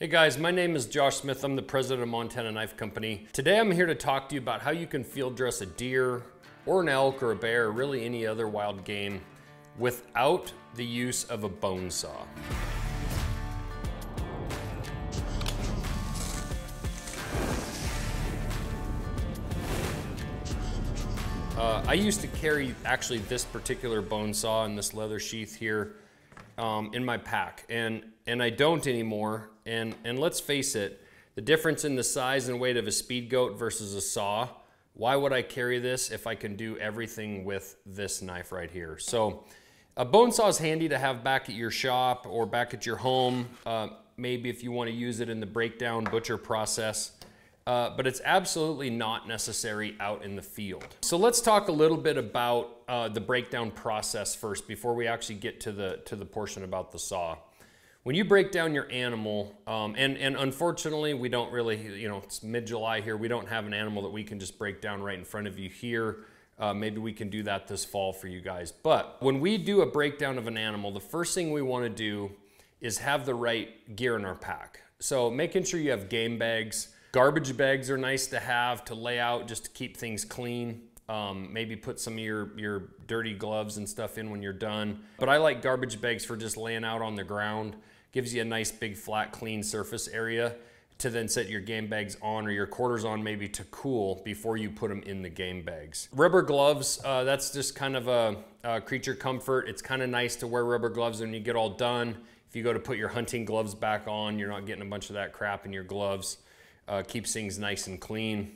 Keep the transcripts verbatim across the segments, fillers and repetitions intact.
Hey guys, my name is Josh Smith. I'm the president of Montana Knife Company. Today I'm here to talk to you about how you can field dress a deer or an elk or a bear or really any other wild game without the use of a bone saw. Uh, I used to carry actually this particular bone saw and this leather sheath here um, in my pack, and and I don't anymore. And, and let's face it, the difference in the size and weight of a Speed Goat versus a saw, why would I carry this if I can do everything with this knife right here? So a bone saw is handy to have back at your shop or back at your home, uh, maybe if you want to use it in the breakdown butcher process, uh, but it's absolutely not necessary out in the field. So let's talk a little bit about uh, the breakdown process first before we actually get to the, to the portion about the saw. When you break down your animal, um, and, and unfortunately we don't really, you know, it's mid-July here, we don't have an animal that we can just break down right in front of you here. Uh, maybe we can do that this fall for you guys. But when we do a breakdown of an animal, the first thing we want to do is have the right gear in our pack. So making sure you have game bags. Garbage bags are nice to have to lay out just to keep things clean. Um, maybe put some of your, your dirty gloves and stuff in when you're done. But I like garbage bags for just laying out on the ground. Gives you a nice big flat clean surface area to then set your game bags on or your quarters on maybe to cool before you put them in the game bags. Rubber gloves, uh, that's just kind of a, a creature comfort. It's kind of nice to wear rubber gloves when you get all done. If you go to put your hunting gloves back on, you're not getting a bunch of that crap in your gloves. Uh, keeps things nice and clean,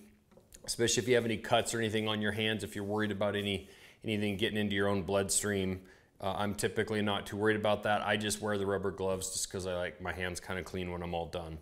especially if you have any cuts or anything on your hands, if you're worried about any anything getting into your own bloodstream. Uh, I'm typically not too worried about that. I just wear the rubber gloves just because I like my hands kind of clean when I'm all done.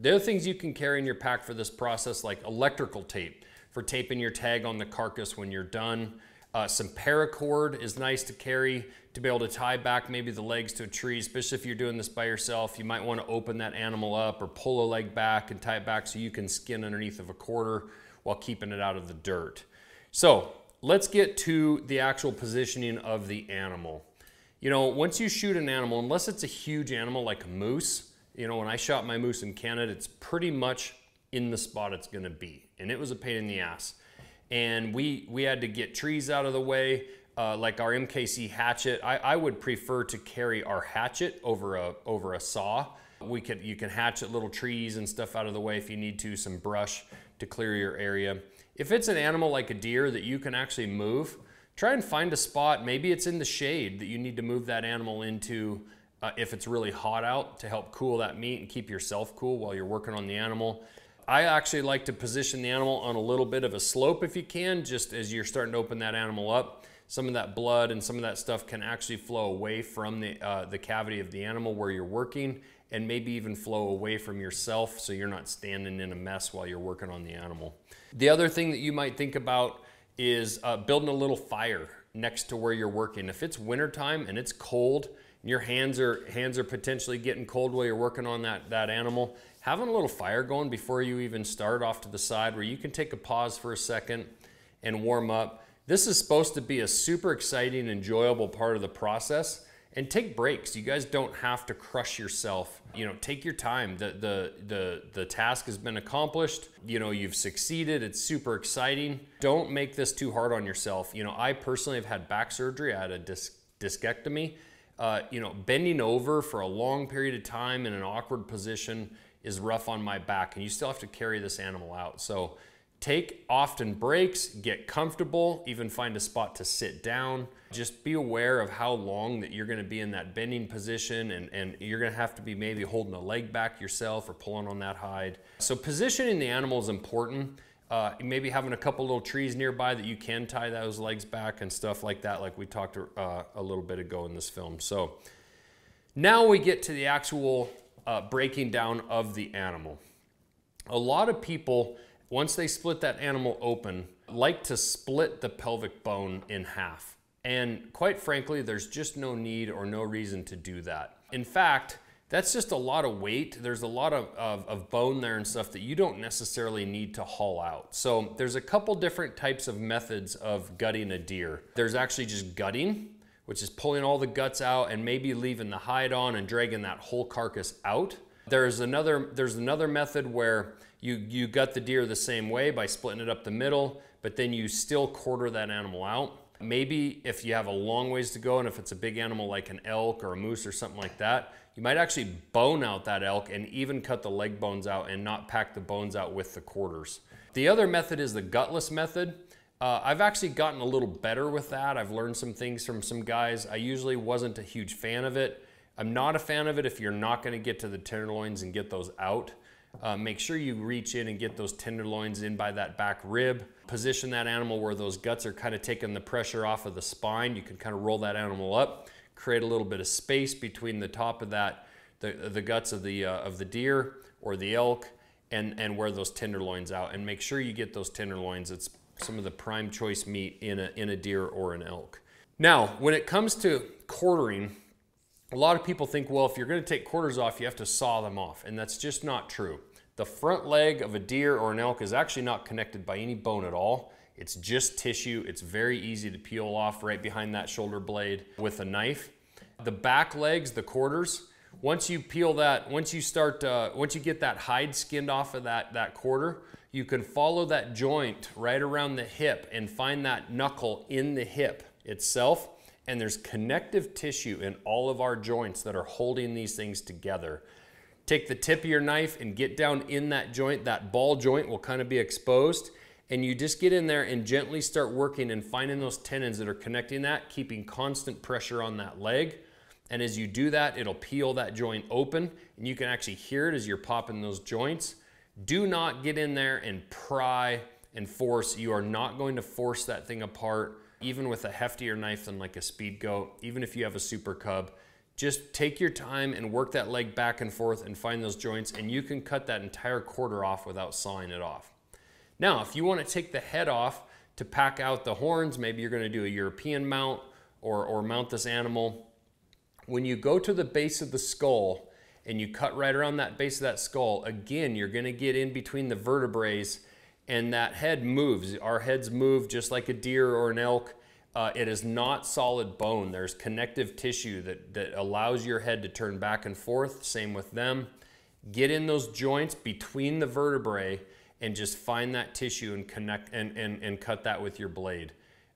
The other things you can carry in your pack for this process, like electrical tape for taping your tag on the carcass when you're done. Uh, some paracord is nice to carry to be able to tie back maybe the legs to a tree, especially if you're doing this by yourself. You might want to open that animal up or pull a leg back and tie it back so you can skin underneath of a quarter while keeping it out of the dirt. So let's get to the actual positioning of the animal. You know, once you shoot an animal, unless it's a huge animal like a moose, you know, when I shot my moose in Canada, it's pretty much in the spot it's gonna be. And it was a pain in the ass. And we, we had to get trees out of the way, uh, like our M K C hatchet. I, I would prefer to carry our hatchet over a, over a saw. We could, you can hatchet little trees and stuff out of the way if you need to, some brush to clear your area. If it's an animal like a deer that you can actually move, try and find a spot, maybe it's in the shade that you need to move that animal into uh, if it's really hot out to help cool that meat and keep yourself cool while you're working on the animal. I actually like to position the animal on a little bit of a slope if you can, just as you're starting to open that animal up. Some of that blood and some of that stuff can actually flow away from the, uh, the cavity of the animal where you're working, and maybe even flow away from yourself so you're not standing in a mess while you're working on the animal. The other thing that you might think about is uh, building a little fire next to where you're working. If it's wintertime and it's cold, and your hands are, hands are potentially getting cold while you're working on that, that animal, having a little fire going before you even start off to the side where you can take a pause for a second and warm up. This is supposed to be a super exciting, enjoyable part of the process. And take breaks. You guys don't have to crush yourself. You know, take your time. The, the, the, the task has been accomplished. You know, you've succeeded. It's super exciting. Don't make this too hard on yourself. You know, I personally have had back surgery. I had a disc, discectomy. Uh, you know, bending over for a long period of time in an awkward position is rough on my back, and you still have to carry this animal out. So take often breaks, get comfortable, even find a spot to sit down. Just be aware of how long that you're gonna be in that bending position, and, and you're gonna have to be maybe holding a leg back yourself or pulling on that hide. So positioning the animal is important. Uh, maybe having a couple little trees nearby that you can tie those legs back and stuff like that, like we talked uh, a little bit ago in this film. So now we get to the actual uh, breaking down of the animal. A lot of people, once they split that animal open, like to split the pelvic bone in half. And quite frankly, there's just no need or no reason to do that. In fact, that's just a lot of weight. There's a lot of, of, of bone there and stuff that you don't necessarily need to haul out. So there's a couple different types of methods of gutting a deer. There's actually just gutting, which is pulling all the guts out and maybe leaving the hide on and dragging that whole carcass out. There's another, there's another method where you, you gut the deer the same way by splitting it up the middle, but then you still quarter that animal out. Maybe if you have a long ways to go and if it's a big animal like an elk or a moose or something like that, you might actually bone out that elk and even cut the leg bones out and not pack the bones out with the quarters. The other method is the gutless method. Uh, I've actually gotten a little better with that. I've learned some things from some guys. I usually wasn't a huge fan of it. I'm not a fan of it if you're not gonna get to the tenderloins and get those out. Uh, make sure you reach in and get those tenderloins in by that back rib. Position that animal where those guts are kind of taking the pressure off of the spine. You can kind of roll that animal up, create a little bit of space between the top of that, the, the guts of the, uh, of the deer or the elk, and, and wear those tenderloins out. And make sure you get those tenderloins. It's some of the prime choice meat in a, in a deer or an elk. Now, when it comes to quartering, a lot of people think, well, if you're gonna take quarters off, you have to saw them off, and that's just not true. The front leg of a deer or an elk is actually not connected by any bone at all. It's just tissue. It's very easy to peel off right behind that shoulder blade with a knife. The back legs, the quarters, once you peel that, once you start, uh, once you get that hide skinned off of that, that quarter, you can follow that joint right around the hip and find that knuckle in the hip itself. And there's connective tissue in all of our joints that are holding these things together. Take the tip of your knife and get down in that joint. That ball joint will kind of be exposed. And you just get in there and gently start working and finding those tendons that are connecting that, keeping constant pressure on that leg. And as you do that, it'll peel that joint open. And you can actually hear it as you're popping those joints. Do not get in there and pry and force. You are not going to force that thing apart. Even with a heftier knife than like a Speed Goat, even if you have a Super Cub, just take your time and work that leg back and forth and find those joints, and you can cut that entire quarter off without sawing it off. Now, if you want to take the head off to pack out the horns, maybe you're going to do a European mount or, or mount this animal. When you go to the base of the skull and you cut right around that base of that skull, again, you're going to get in between the vertebrae. And that head moves. Our heads move just like a deer or an elk. Uh, it is not solid bone. There's connective tissue that, that allows your head to turn back and forth. Same with them. Get in those joints between the vertebrae and just find that tissue and connect and, and, and cut that with your blade.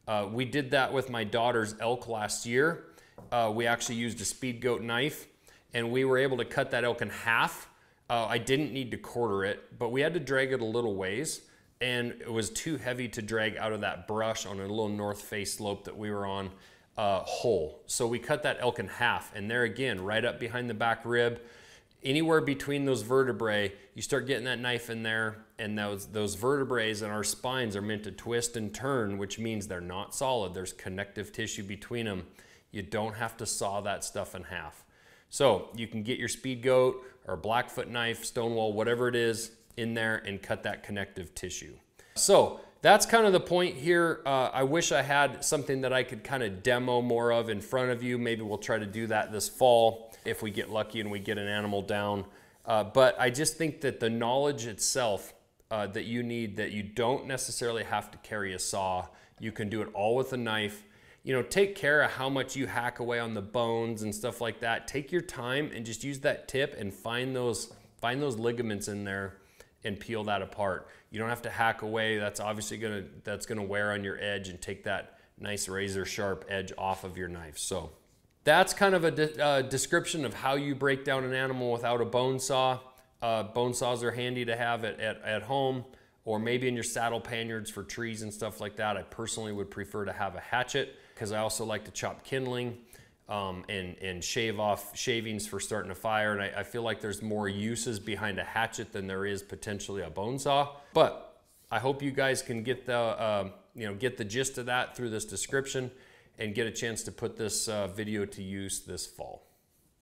Uh, we did that with my daughter's elk last year. Uh, we actually used a Speed Goat knife and we were able to cut that elk in half. Uh, I didn't need to quarter it, but we had to drag it a little ways. And it was too heavy to drag out of that brush on a little north face slope that we were on uh, whole. So we cut that elk in half, and there again, right up behind the back rib, anywhere between those vertebrae, you start getting that knife in there, and those, those vertebrae and our spines are meant to twist and turn, which means they're not solid. There's connective tissue between them. You don't have to saw that stuff in half. So you can get your Speed Goat or Blackfoot knife, Stonewall, whatever it is, in there and cut that connective tissue. So that's kind of the point here. Uh, I wish I had something that I could kind of demo more of in front of you. Maybe we'll try to do that this fall if we get lucky and we get an animal down. Uh, but I just think that the knowledge itself uh, that you need, that you don't necessarily have to carry a saw. You can do it all with a knife. You know, take care of how much you hack away on the bones and stuff like that. Take your time and just use that tip and find those, find those ligaments in there and peel that apart. You don't have to hack away. That's obviously gonna, that's gonna wear on your edge and take that nice razor sharp edge off of your knife. So that's kind of a de uh, description of how you break down an animal without a bone saw. Uh, bone saws are handy to have at, at, at home, or maybe in your saddle panniers for trees and stuff like that. I personally would prefer to have a hatchet because I also like to chop kindling um, and, and shave off shavings for starting a fire. And I, I feel like there's more uses behind a hatchet than there is potentially a bone saw. But I hope you guys can get the, uh, you know, get the gist of that through this description and get a chance to put this uh, video to use this fall.